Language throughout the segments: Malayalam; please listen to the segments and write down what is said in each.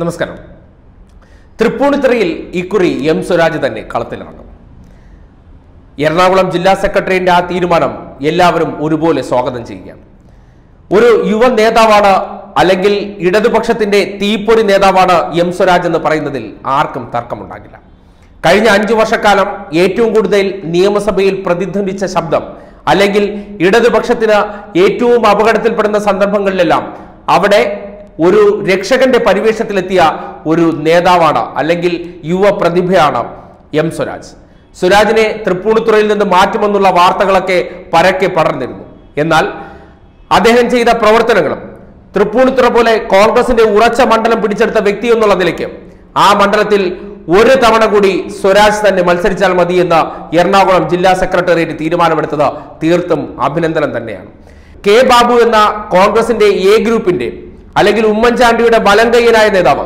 നമസ്കാരം. തൃപ്പൂണിത്തുറയിൽ ഇക്കുറി എം.സ്വരാജ് തന്നെ കളത്തിലാണ്. എറണാകുളം ജില്ലാ സെക്രട്ടറിയുടെ ആ തീരുമാനം എല്ലാവരും ഒരുപോലെ സ്വാഗതം ചെയ്യുകയാണ്. ഒരു യുവ നേതാവാണ്, അല്ലെങ്കിൽ ഇടതുപക്ഷത്തിന്റെ തീപ്പൊരി നേതാവാണ് എം.സ്വരാജ് എന്ന് പറയുന്നതിൽ ആർക്കും തർക്കമുണ്ടാകില്ല. കഴിഞ്ഞ 5 വർഷക്കാലം ഏറ്റവും കൂടുതൽ നിയമസഭയിൽ പ്രതിധ്വനിച്ച ശബ്ദം, അല്ലെങ്കിൽ ഇടതുപക്ഷത്തിന് ഏറ്റവും അപകടത്തിൽപ്പെടുന്ന സന്ദർഭങ്ങളിലെല്ലാം അവിടെ ഒരു രക്ഷകന്റെ പരിവേഷത്തിലെത്തിയ ഒരു നേതാവാണ്, അല്ലെങ്കിൽ യുവ പ്രതിഭയാണ് എം.സ്വരാജ്. സ്വരാജിനെ തൃപ്പൂണിത്തുറയിൽ നിന്ന് മാറ്റുമെന്നുള്ള വാർത്തകളൊക്കെ പരക്കെ പടർന്നിരുന്നു. എന്നാൽ അദ്ദേഹം ചെയ്ത പ്രവർത്തനങ്ങളും, തൃപ്പൂണിത്തുറ പോലെ കോൺഗ്രസിന്റെ ഉറച്ച മണ്ഡലം പിടിച്ചെടുത്ത വ്യക്തി എന്നുള്ള നിലയ്ക്ക് ആ മണ്ഡലത്തിൽ ഒരു തവണ കൂടി സ്വരാജ് തന്നെ മത്സരിച്ചാൽ മതി എന്ന എറണാകുളം ജില്ലാ സെക്രട്ടേറിയറ്റ് തീരുമാനമെടുത്തത് തീർത്തും അഭിനന്ദനം തന്നെയാണ്. കെ ബാബു എന്ന കോൺഗ്രസിന്റെ എ ഗ്രൂപ്പിന്റെ, അല്ലെങ്കിൽ ഉമ്മൻചാണ്ടിയുടെ ബലങ്കയ്യനായ നേതാവ്,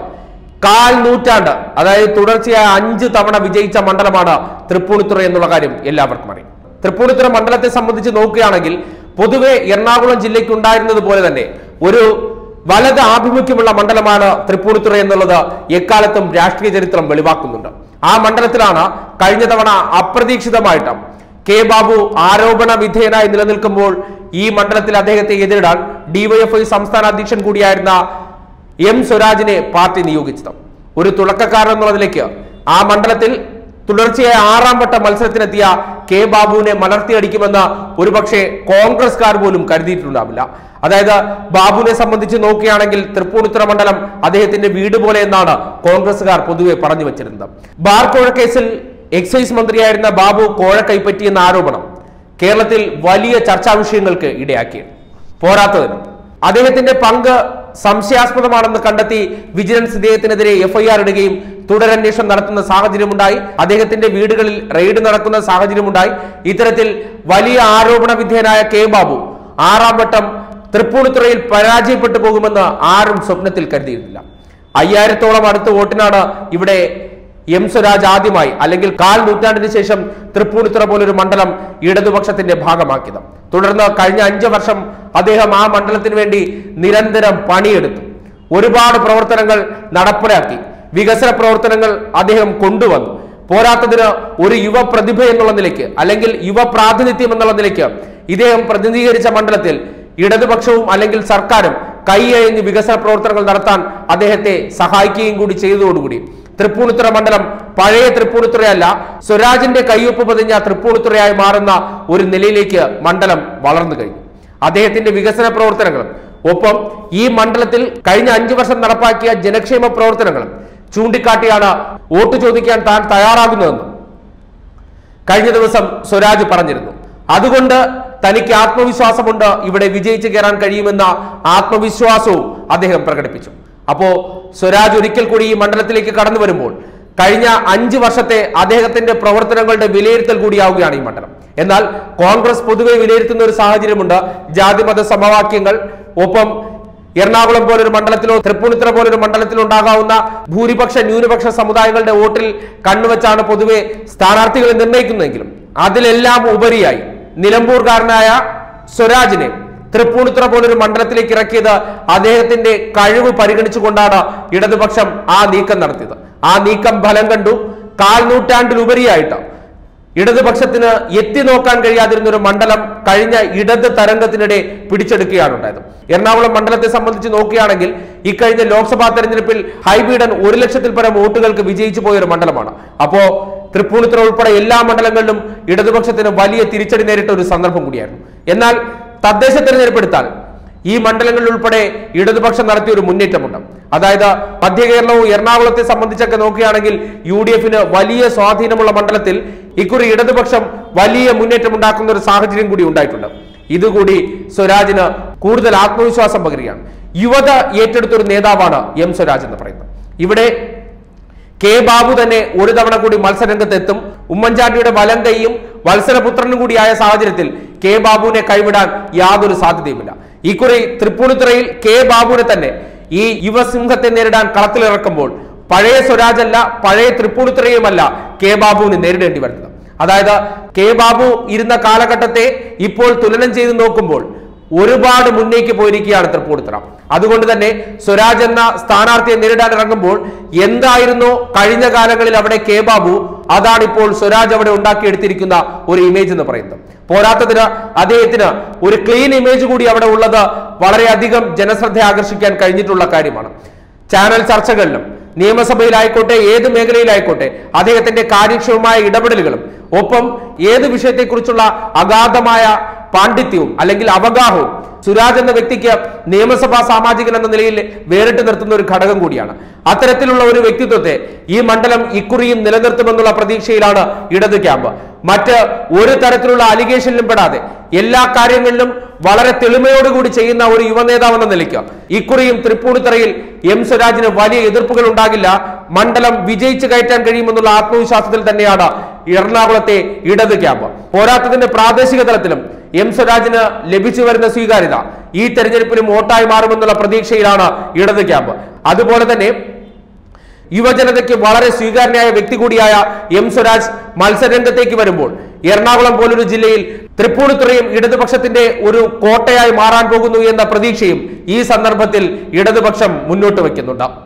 1/4 നൂറ്റാണ്ട്, അതായത് തുടർച്ചയായ 5 തവണ വിജയിച്ച മണ്ഡലമാണ് തൃപ്പൂണിത്തുറ എന്നുള്ള കാര്യം എല്ലാവർക്കും അറിയാം. തൃപ്പൂണിത്തുറ മണ്ഡലത്തെ സംബന്ധിച്ച് നോക്കുകയാണെങ്കിൽ പൊതുവെ എറണാകുളം ജില്ലയ്ക്ക് ഉണ്ടായിരുന്നത് പോലെ തന്നെ ഒരു വലത് ആഭിമുഖ്യമുള്ള മണ്ഡലമാണ് തൃപ്പൂണിത്തുറ എന്നുള്ളത് എക്കാലത്തും രാഷ്ട്രീയ ചരിത്രം വെളിവാക്കുന്നുണ്ട്. ആ മണ്ഡലത്തിലാണ് കഴിഞ്ഞ തവണ അപ്രതീക്ഷിതമായിട്ട് കെ ബാബു ആരോപണ വിധേയനായി നിലനിൽക്കുമ്പോൾ ഈ മണ്ഡലത്തിൽ അദ്ദേഹത്തെ എതിരിടാൻ ഡിവൈഎഫ്ഐ സംസ്ഥാന അധ്യക്ഷൻ കൂടിയായിരുന്ന എം.സ്വരാജിനെ പാർട്ടി നിയോഗിച്ചത്. ഒരു തുടക്കക്കാരൻ എന്നുള്ള നിലയ്ക്ക് ആ മണ്ഡലത്തിൽ തുടർച്ചയായ 6ാം വട്ട മത്സരത്തിനെത്തിയ കെ ബാബുവിനെ മലർത്തിയടിക്കുമെന്ന് ഒരുപക്ഷെ കോൺഗ്രസ്കാർ പോലും കരുതിയിട്ടുണ്ടാവില്ല. അതായത് ബാബുവിനെ സംബന്ധിച്ച് നോക്കുകയാണെങ്കിൽ തൃപ്പൂണിത്തുറ മണ്ഡലം അദ്ദേഹത്തിന്റെ വീട് പോലെ എന്നാണ് കോൺഗ്രസ്സുകാർ പൊതുവെ പറഞ്ഞു വെച്ചിരുന്നത്. ബാർ കോഴക്കേസിൽ എക്സൈസ് മന്ത്രിയായിരുന്ന ബാബു കോഴ കൈപ്പറ്റിയെന്ന ആരോപണം കേരളത്തിൽ വലിയ ചർച്ചാ വിഷയങ്ങൾക്ക് ഇടയാക്കി. പോരാത്തതിന് അദ്ദേഹത്തിന്റെ പങ്ക് സംശയാസ്പദമാണെന്ന് കണ്ടെത്തി വിജിലൻസ് ഇദ്ദേഹത്തിനെതിരെ എഫ്ഐആർ ഇടുകയും തുടരന്വേഷണം നടത്തുന്ന സാഹചര്യമുണ്ടായി. അദ്ദേഹത്തിന്റെ വീടുകളിൽ റെയ്ഡ് നടക്കുന്ന സാഹചര്യമുണ്ടായി. ഇത്തരത്തിൽ വലിയ ആരോപണ വിധേയനായ കെ ബാബു 6ാം വട്ടം തൃപ്പൂണിത്തുറയിൽ പരാജയപ്പെട്ടു പോകുമെന്ന് ആരും സ്വപ്നത്തിൽ കരുതിയിരുന്നില്ല. 5000ത്തോളം അടുത്ത വോട്ടിനാണ് ഇവിടെ എം.സ്വരാജ് ആദ്യമായി, അല്ലെങ്കിൽ 1/4 നൂറ്റാണ്ടിന് ശേഷം തൃപ്പൂണിത്തുറ പോലൊരു മണ്ഡലം ഇടതുപക്ഷത്തിന്റെ ഭാഗമാക്കിയത്. തുടർന്ന് കഴിഞ്ഞ 5 വർഷം അദ്ദേഹം ആ മണ്ഡലത്തിന് വേണ്ടി നിരന്തരം പണിയെടുത്തു. ഒരുപാട് പ്രവർത്തനങ്ങൾ നടപ്പിലാക്കി, വികസന പ്രവർത്തനങ്ങൾ അദ്ദേഹം കൊണ്ടുവന്നു. പോരാത്തതിന് ഒരു യുവ പ്രതിഭ എന്നുള്ള നിലയ്ക്ക്, അല്ലെങ്കിൽ യുവ പ്രാതിനിധ്യം എന്നുള്ള നിലയ്ക്ക് ഇദ്ദേഹം പ്രതിനിധീകരിച്ച മണ്ഡലത്തിൽ ഇടതുപക്ഷവും അല്ലെങ്കിൽ സർക്കാരും കൈയഴിഞ്ഞ് വികസന പ്രവർത്തനങ്ങൾ നടത്താൻ അദ്ദേഹത്തെ സഹായിക്കുകയും കൂടി ചെയ്തതോടുകൂടി തൃപ്പൂണിത്തുറ മണ്ഡലം പഴയ തൃപ്പൂണിത്തുറയല്ല, സ്വരാജിന്റെ കയ്യൊപ്പ് പതിഞ്ഞ തൃപ്പൂണിത്തുറയായി മാറുന്ന ഒരു നിലയിലേക്ക് മണ്ഡലം വളർന്നു കഴിഞ്ഞു. അദ്ദേഹത്തിന്റെ വികസന പ്രവർത്തനങ്ങളും ഒപ്പം ഈ മണ്ഡലത്തിൽ കഴിഞ്ഞ 5 വർഷം നടപ്പാക്കിയ ജനക്ഷേമ പ്രവർത്തനങ്ങളും ചൂണ്ടിക്കാട്ടിയാണ് വോട്ട് ചോദിക്കാൻ താൻ തയ്യാറാകുന്നതെന്നും കഴിഞ്ഞ ദിവസം സ്വരാജ് പറഞ്ഞിരുന്നു. അതുകൊണ്ട് തനിക്ക് ആത്മവിശ്വാസമുണ്ട്, ഇവിടെ വിജയിച്ചു കയറാൻ കഴിയുമെന്ന ആത്മവിശ്വാസവും അദ്ദേഹം പ്രകടിപ്പിച്ചു. അപ്പോ സ്വരാജ് ഒരിക്കൽ കൂടി ഈ മണ്ഡലത്തിലേക്ക് കടന്നു വരുമ്പോൾ കഴിഞ്ഞ 5 വർഷത്തെ അദ്ദേഹത്തിന്റെ പ്രവർത്തനങ്ങളുടെ വിലയിരുത്തൽ കൂടിയാവുകയാണ് ഈ മണ്ഡലം. എന്നാൽ കോൺഗ്രസ് പൊതുവെ വിലയിരുത്തുന്ന ഒരു സാഹചര്യമുണ്ട്. ജാതിമത സമവാക്യങ്ങൾ, ഒപ്പം എറണാകുളം പോലൊരു മണ്ഡലത്തിലോ തൃപ്പൂണിത്തുറ പോലൊരു മണ്ഡലത്തിലോ ഉണ്ടാകാവുന്ന ഭൂരിപക്ഷ ന്യൂനപക്ഷ സമുദായങ്ങളുടെ വോട്ടിൽ കണ്ണുവെച്ചാണ് പൊതുവെ സ്ഥാനാർത്ഥികളെ നിർണ്ണയിക്കുന്നതെങ്കിലും അതിലെല്ലാം ഉപരിയായി നിലമ്പൂർകാരനായ സ്വരാജിനെ തൃപ്പൂണിത്തുറ പോലൊരു മണ്ഡലത്തിലേക്ക് ഇറക്കിയത് അദ്ദേഹത്തിന്റെ കഴിവ് പരിഗണിച്ചുകൊണ്ടാണ് ഇടതുപക്ഷം ആ നീക്കം നടത്തിയത്. ആ നീക്കം ഫലം കണ്ടു. 1/4 നൂറ്റാണ്ടിലുപരിയായിട്ട് ഇടതുപക്ഷത്തിന് എത്തി നോക്കാൻ കഴിയാതിരുന്ന ഒരു മണ്ഡലം കഴിഞ്ഞ ഇടത് തരംഗത്തിനിടെ പിടിച്ചെടുക്കുകയാണ് ഉണ്ടായത്. എറണാകുളം മണ്ഡലത്തെ സംബന്ധിച്ച് നോക്കുകയാണെങ്കിൽ ഇക്കഴിഞ്ഞ ലോക്സഭാ തെരഞ്ഞെടുപ്പിൽ ഹൈബീഡൻ 1 ലക്ഷത്തിൽ പരം വോട്ടുകൾക്ക് വിജയിച്ചു പോയൊരു മണ്ഡലമാണ്. അപ്പോ തൃപ്പൂണിത്തുറ ഉൾപ്പെടെ എല്ലാ മണ്ഡലങ്ങളിലും ഇടതുപക്ഷത്തിന് വലിയ തിരിച്ചടി നേരിട്ട ഒരു സന്ദർഭം കൂടിയായിരുന്നു. എന്നാൽ തദ്ദേശ തെരഞ്ഞെടുപ്പെടുത്താൻ ഈ മണ്ഡലങ്ങളിൽ ഉൾപ്പെടെ ഇടതുപക്ഷം നടത്തിയ ഒരു മുന്നേറ്റമുണ്ട്. അതായത് മധ്യ കേരളവും എറണാകുളത്തെ സംബന്ധിച്ചൊക്കെ നോക്കുകയാണെങ്കിൽ UDF വലിയ സ്വാധീനമുള്ള മണ്ഡലത്തിൽ ഇക്കുറി ഇടതുപക്ഷം വലിയ മുന്നേറ്റം ഉണ്ടാക്കുന്ന ഒരു സാഹചര്യം കൂടി ഉണ്ടായിട്ടുണ്ട്. ഇതുകൂടി സ്വരാജിന് കൂടുതൽ ആത്മവിശ്വാസം പകരുകയാണ്. യുവത ഏറ്റെടുത്തൊരു നേതാവാണ് എം.സ്വരാജ് എന്ന് പറയുന്നത്. ഇവിടെ കെ ബാബു തന്നെ ഒരു തവണ കൂടി മത്സരരംഗത്തെത്തും. ഉമ്മൻചാണ്ടിയുടെ വലം കൈയും വത്സരപുത്രനും കൂടിയായ സാഹചര്യത്തിൽ കെ ബാബുവിനെ കൈവിടാൻ യാതൊരു സാധ്യതയുമില്ല. ഇക്കുറി തൃപ്പൂണിത്തുറയിൽ കെ ബാബുവിനെ തന്നെ ഈ യുവസിംഹത്തെ നേരിടാൻ കളത്തിലിറക്കുമ്പോൾ പഴയ സ്വരാജല്ല, പഴയ തൃപ്പൂണിത്തുറയുമല്ല കെ ബാബുവിന് നേരിടേണ്ടി വരുന്നത്. അതായത് കെ ബാബു ഇരുന്ന കാലഘട്ടത്തെ ഇപ്പോൾ തുലനം ചെയ്ത് നോക്കുമ്പോൾ ഒരുപാട് മുന്നേക്ക് പോയിരിക്കുകയാണ് തൃപ്പൂണിത്തുറ. അതുകൊണ്ട് തന്നെ സ്വരാജ് എന്ന സ്ഥാനാർത്ഥിയെ നേരിടാൻ ഇറങ്ങുമ്പോൾ എന്തായിരുന്നു കഴിഞ്ഞ കാലങ്ങളിൽ അവിടെ കെ ബാബു, അതാണിപ്പോൾ സ്വരാജ് അവിടെ ഉണ്ടാക്കിയെടുത്തിരിക്കുന്ന ഒരു ഇമേജ് എന്ന് പറയുന്നത്. പോരാത്തതിന് അദ്ദേഹത്തിന് ഒരു ക്ലീൻ ഇമേജ് കൂടി അവിടെ ഉള്ളത് വളരെയധികം ജനശ്രദ്ധ ആകർഷിക്കാൻ കഴിഞ്ഞിട്ടുള്ള കാര്യമാണ്. ചാനൽ ചർച്ചകളിലും നിയമസഭയിലായിക്കോട്ടെ ഏത് മേഖലയിലായിക്കോട്ടെ അദ്ദേഹത്തിന്റെ കാര്യക്ഷമമായ ഇടപെടലുകളും ഒപ്പം ഏത് വിഷയത്തെക്കുറിച്ചുള്ള അഗാധമായ പാണ്ഡിത്യവും അല്ലെങ്കിൽ അവഗാഹവും സ്വരാജ് എന്ന വ്യക്തിക്ക് നിയമസഭാ സാമാജികൻ എന്ന നിലയിൽ വേറിട്ട് നിർത്തുന്ന ഒരു ഘടകം കൂടിയാണ്. അത്തരത്തിലുള്ള ഒരു വ്യക്തിത്വത്തെ ഈ മണ്ഡലം ഇക്കുറിയും നിലനിർത്തുമെന്നുള്ള പ്രതീക്ഷയിലാണ് ഇടത് ക്യാമ്പ്. മറ്റ് ഒരു തരത്തിലുള്ള അലിഗേഷനിലും പെടാതെ എല്ലാ കാര്യങ്ങളിലും വളരെ തെളിമയോടുകൂടി ചെയ്യുന്ന ഒരു യുവനേതാവെന്ന നിലയ്ക്ക് ഇക്കുറിയും തൃപ്പൂണിത്തുറയിൽ എം.സ്വരാജിന് വലിയ എതിർപ്പുകൾ ഉണ്ടാകില്ല, മണ്ഡലം വിജയിച്ചു കയറ്റാൻ കഴിയുമെന്നുള്ള ആത്മവിശ്വാസത്തിൽ തന്നെയാണ് എറണാകുളത്തെ ഇടത് ക്യാമ്പ്. പോരാത്തതിന്റെ പ്രാദേശിക തലത്തിലും എം.സ്വരാജിന് ലഭിച്ചു വരുന്ന സ്വീകാര്യത ഈ തെരഞ്ഞെടുപ്പിലും വോട്ടായി മാറുമെന്നുള്ള പ്രതീക്ഷയിലാണ് ഇടത് ക്യാമ്പ്. അതുപോലെ തന്നെ യുവജനതയ്ക്ക് വളരെ സ്വീകാര്യനായ വ്യക്തി കൂടിയായ എം.സ്വരാജ് മത്സരരംഗത്തേക്ക് വരുമ്പോൾ എറണാകുളം പോലൊരു ജില്ലയിൽ തൃപ്പൂണിത്തുറയും ഇടതുപക്ഷത്തിന്റെ ഒരു കോട്ടയായി മാറാൻ പോകുന്നു എന്ന പ്രതീക്ഷയും ഈ സന്ദർഭത്തിൽ ഇടതുപക്ഷം മുന്നോട്ട് വയ്ക്കുന്നുണ്ട്.